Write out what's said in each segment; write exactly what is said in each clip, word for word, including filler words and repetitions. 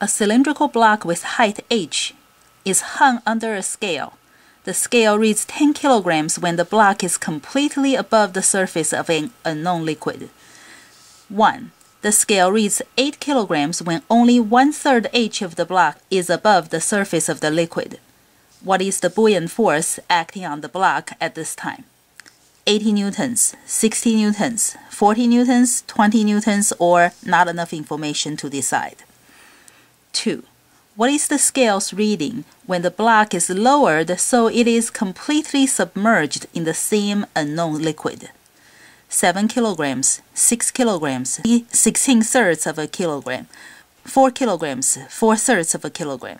A cylindrical block with height h is hung under a scale. The scale reads ten kilograms when the block is completely above the surface of an unknown liquid. one. The scale reads eight kilograms when only one-third h of the block is above the surface of the liquid. What is the buoyant force acting on the block at this time? eighty newtons, sixty newtons, forty newtons, twenty newtons, or not enough information to decide. two. What is the scale's reading when the block is lowered so it is completely submerged in the same unknown liquid? seven kilograms, six kilograms, sixteen-thirds of a kilogram, four kilograms, four-thirds of a kilogram.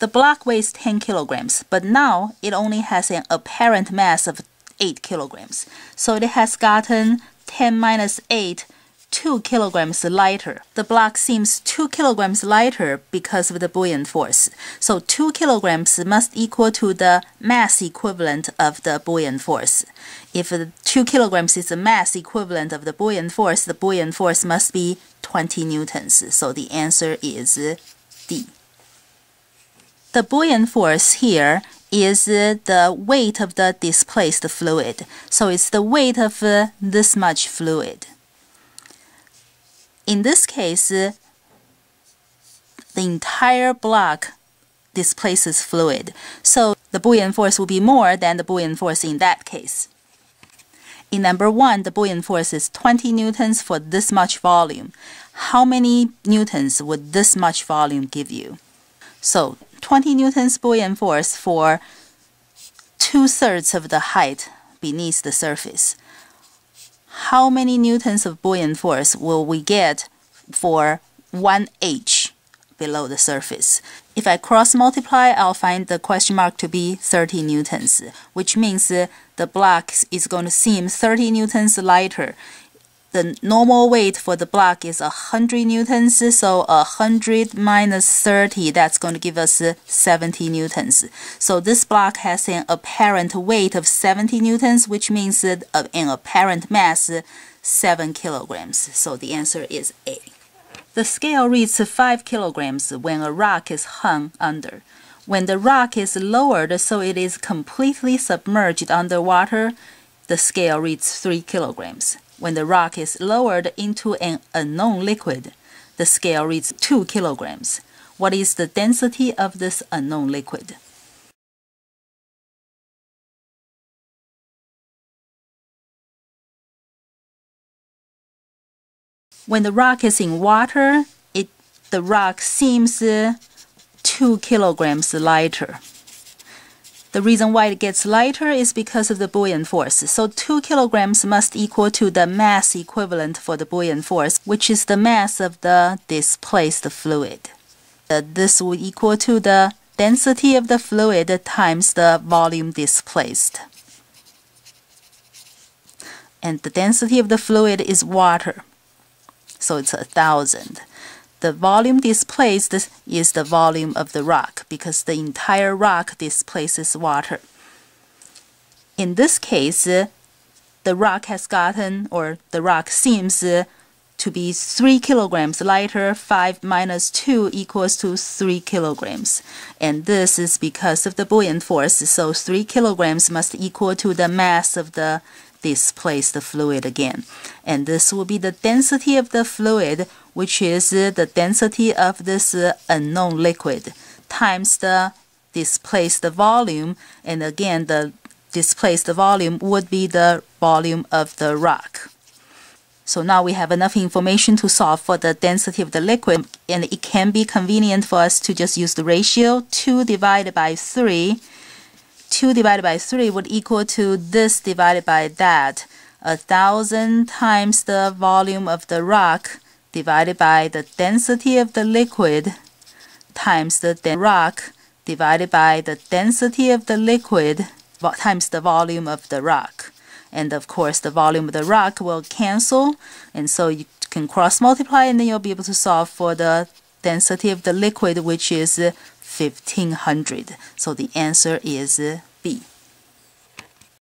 The block weighs ten kilograms, but now it only has an apparent mass of eight kilograms. So it has gotten ten minus eight, two kilograms lighter. The block seems two kilograms lighter because of the buoyant force. So two kilograms must equal to the mass equivalent of the buoyant force. If two kilograms is the mass equivalent of the buoyant force, the buoyant force must be twenty newtons. So the answer is D. The buoyant force here is the weight of the displaced fluid. So it's the weight of uh, this much fluid. In this case, uh, the entire block displaces fluid. So the buoyant force will be more than the buoyant force in that case. In number one, the buoyant force is twenty newtons for this much volume. How many newtons would this much volume give you? So twenty newtons buoyant force for two-thirds of the height beneath the surface. How many newtons of buoyant force will we get for one h below the surface? If I cross-multiply, I'll find the question mark to be thirty newtons, which means the block is going to seem thirty newtons lighter. The normal weight for the block is one hundred newtons, so one hundred minus thirty, that's going to give us seventy newtons. So this block has an apparent weight of seventy newtons, which means an apparent mass seven kilograms. So the answer is A. The scale reads five kilograms when a rock is hung under. When the rock is lowered so it is completely submerged underwater, the scale reads three kilograms. When the rock is lowered into an unknown liquid, the scale reads two kilograms. What is the density of this unknown liquid? When the rock is in water, it, the rock seems uh, two kilograms lighter. The reason why it gets lighter is because of the buoyant force. So two kilograms must equal to the mass equivalent for the buoyant force, which is the mass of the displaced fluid. Uh, this will equal to the density of the fluid times the volume displaced. And the density of the fluid is water. So it's one thousand. The volume displaced is the volume of the rock, because the entire rock displaces water. In this case, the rock has gotten, or the rock seems to be three kilograms lighter. five minus two equals to three kilograms. And this is because of the buoyant force, so three kilograms must equal to the mass of the displace the fluid again. And this will be the density of the fluid, which is uh, the density of this uh, unknown liquid times the displaced volume. And again, the displaced volume would be the volume of the rock. So now we have enough information to solve for the density of the liquid, and it can be convenient for us to just use the ratio two divided by three. two divided by three would equal to this divided by that. one thousand times the volume of the rock divided by the density of the liquid times the de rock divided by the density of the liquid times the volume of the rock. And of course, the volume of the rock will cancel. And so you can cross-multiply, and then you'll be able to solve for the density of the liquid, which is fifteen hundred. So the answer is B.